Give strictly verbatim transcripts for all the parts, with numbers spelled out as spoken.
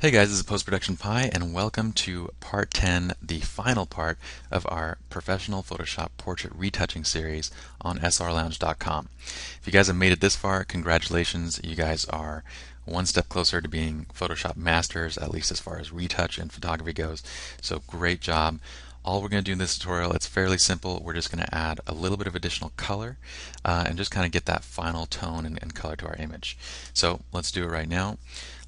Hey guys, this is Post-Production Pi, and welcome to part ten, the final part of our Professional Photoshop Portrait Retouching Series on S R lounge dot com. If you guys have made it this far, congratulations. You guys are one step closer to being Photoshop masters, at least as far as retouch and photography goes. So great job. All we're going to do in this tutorial, it's fairly simple. We're just going to add a little bit of additional color uh, and just kind of get that final tone and, and color to our image. So let's do it right now.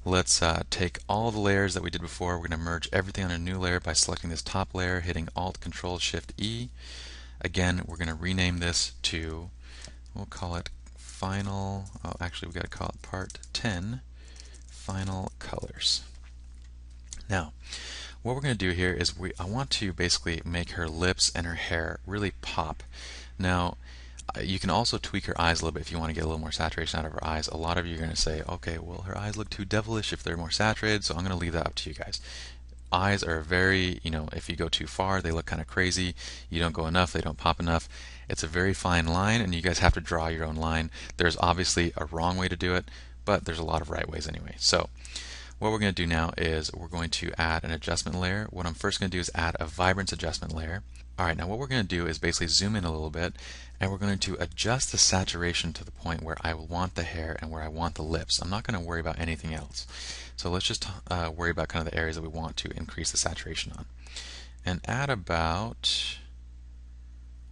Let's uh, take all the layers that we did before. We're going to merge everything on a new layer by selecting this top layer, hitting Alt, Control, Shift, E. Again, we're going to rename this to, we'll call it Final, oh, actually we've got to call it Part ten, Final Colors. Now, what we're going to do here is we I want to basically make her lips and her hair really pop. Now, you can also tweak her eyes a little bit if you want to get a little more saturation out of her eyes. A lot of you are going to say, okay, well, her eyes look too devilish if they're more saturated, so I'm going to leave that up to you guys. Eyes are very, you know, if you go too far, they look kind of crazy. You don't go enough, they don't pop enough. It's a very fine line, and you guys have to draw your own line. There's obviously a wrong way to do it, but there's a lot of right ways anyway. So, what we're going to do now is we're going to add an adjustment layer. What I'm first going to do is add a vibrance adjustment layer. Alright, now what we're going to do is basically zoom in a little bit, and we're going to adjust the saturation to the point where I want the hair and where I want the lips. I'm not going to worry about anything else. So let's just uh, worry about kind of the areas that we want to increase the saturation on. And at about,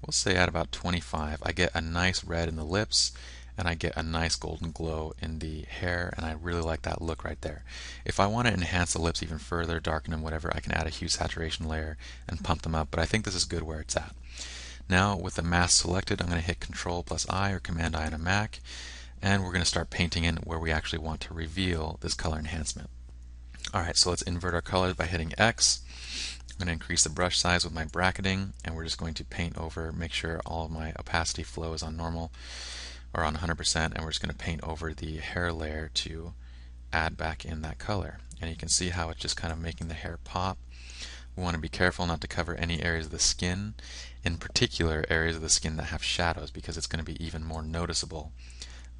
we'll say at about twenty-five, I get a nice red in the lips, and I get a nice golden glow in the hair, and I really like that look right there. If I want to enhance the lips even further, darken them, whatever, I can add a hue saturation layer and pump them up, but I think this is good where it's at. Now, with the mask selected, I'm going to hit Control plus I or Command I on a Mac, and we're going to start painting in where we actually want to reveal this color enhancement. Alright, so let's invert our colors by hitting X. I'm going to increase the brush size with my bracketing, and we're just going to paint over, make sure all of my opacity flow is on normal, or on one hundred percent, and we're just going to paint over the hair layer to add back in that color. And you can see how it's just kind of making the hair pop. We want to be careful not to cover any areas of the skin, in particular areas of the skin that have shadows, because it's going to be even more noticeable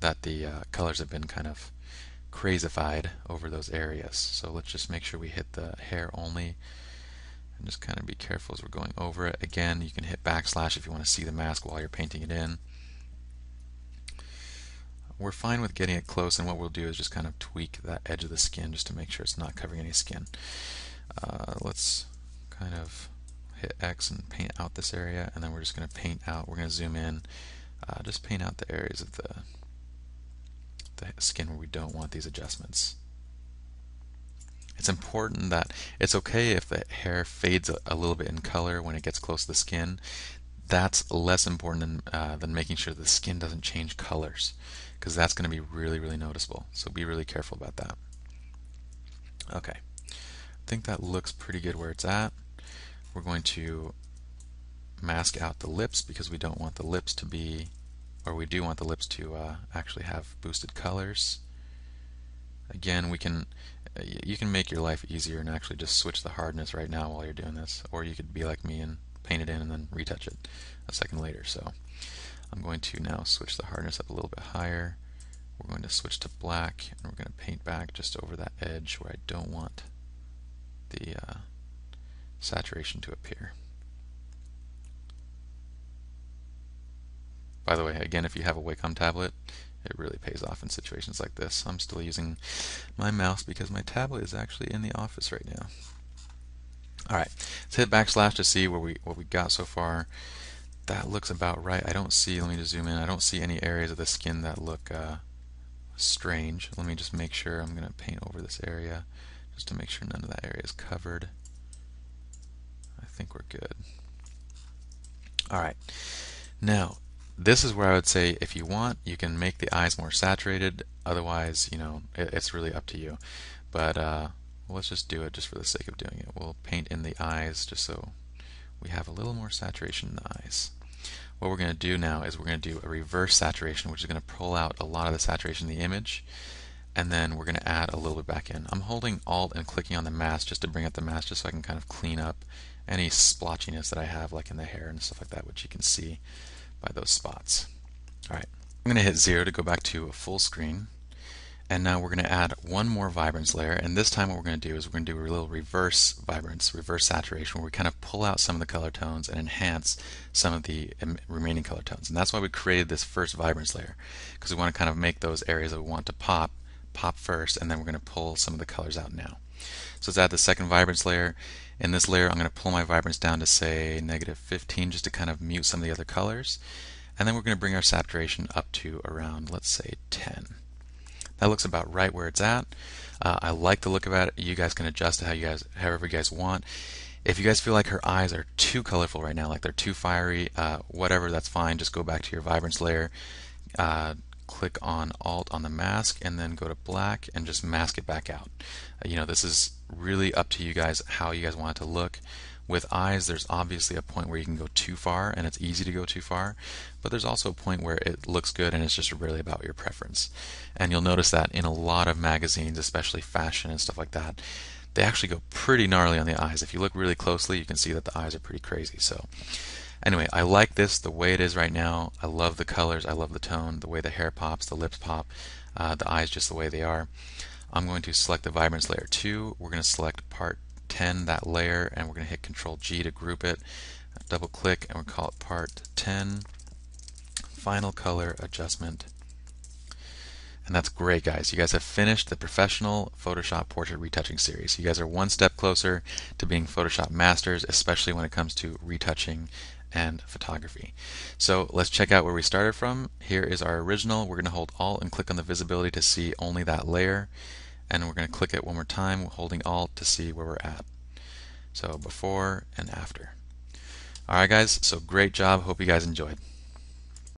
that the uh, colors have been kind of crazified over those areas. So let's just make sure we hit the hair only, and just kind of be careful as we're going over it. Again, you can hit backslash if you want to see the mask while you're painting it in. We're fine with getting it close, and what we'll do is just kind of tweak that edge of the skin just to make sure it's not covering any skin. Uh, let's kind of hit X and paint out this area, and then we're just going to paint out, we're going to zoom in, uh, just paint out the areas of the, the skin where we don't want these adjustments. It's important that it's okay if the hair fades a, a little bit in color when it gets close to the skin. That's less important than, uh, than making sure the skin doesn't change colors, because that's going to be really, really noticeable. So be really careful about that. Okay, I think that looks pretty good where it's at. We're going to mask out the lips, because we don't want the lips to be, or we do want the lips to uh, actually have boosted colors. Again, we can, you can make your life easier and actually just switch the hardness right now while you're doing this, or you could be like me and paint it in and then retouch it a second later. So I'm going to now switch the hardness up a little bit higher. We're going to switch to black, and we're going to paint back just over that edge where I don't want the uh, saturation to appear. By the way, again, if you have a Wacom tablet, it really pays off in situations like this. I'm still using my mouse because my tablet is actually in the office right now. Alright, let's hit backslash to see where we, what we got so far. That looks about right. I don't see, let me just zoom in, I don't see any areas of the skin that look uh, strange. Let me just make sure, I'm going to paint over this area just to make sure none of that area is covered. I think we're good. Alright, now this is where I would say if you want, you can make the eyes more saturated, otherwise, you know, it, it's really up to you. But uh, let's just do it just for the sake of doing it. We'll paint in the eyes just so we have a little more saturation in the eyes. What we're going to do now is we're going to do a reverse saturation, which is going to pull out a lot of the saturation in the image, and then we're going to add a little bit back in. I'm holding Alt and clicking on the mask just to bring up the mask, just so I can kind of clean up any splotchiness that I have, like in the hair and stuff like that, which you can see by those spots. Alright, I'm going to hit zero to go back to a full screen, And now we're going to add one more vibrance layer, and this time what we're going to do is we're going to do a little reverse vibrance, reverse saturation, where we kind of pull out some of the color tones and enhance some of the remaining color tones. And that's why we created this first vibrance layer, because we want to kind of make those areas that we want to pop, pop first, and then we're going to pull some of the colors out now. So let's add the second vibrance layer. In this layer I'm going to pull my vibrance down to say negative fifteen, just to kind of mute some of the other colors. And then we're going to bring our saturation up to around, let's say, ten. That looks about right where it's at. Uh, I like the look of it. You guys can adjust it how you guys, however you guys want. If you guys feel like her eyes are too colorful right now, like they're too fiery, uh, whatever, that's fine. Just go back to your vibrance layer, uh, click on Alt on the mask, and then go to black and just mask it back out. Uh, you know, this is really up to you guys how you guys want it to look. With eyes, there's obviously a point where you can go too far, and it's easy to go too far, but there's also a point where it looks good and it's just really about your preference. And you'll notice that in a lot of magazines, especially fashion and stuff like that, they actually go pretty gnarly on the eyes. If you look really closely, you can see that the eyes are pretty crazy. So anyway, I like this the way it is right now. I love the colors, I love the tone, the way the hair pops, the lips pop, uh, the eyes just the way they are. I'm going to select the vibrance layer two. We're going to select part ten, that layer, and we're going to hit Control G to group it. Double click and we'll call it part ten, final color adjustment. And that's great, guys. You guys have finished the Professional Photoshop Portrait Retouching Series. You guys are one step closer to being Photoshop masters, especially when it comes to retouching and photography. So let's check out where we started from. Here is our original. We're going to hold Alt and click on the visibility to see only that layer. And we're going to click it one more time, holding Alt to see where we're at. So before and after. Alright guys, so great job. Hope you guys enjoyed.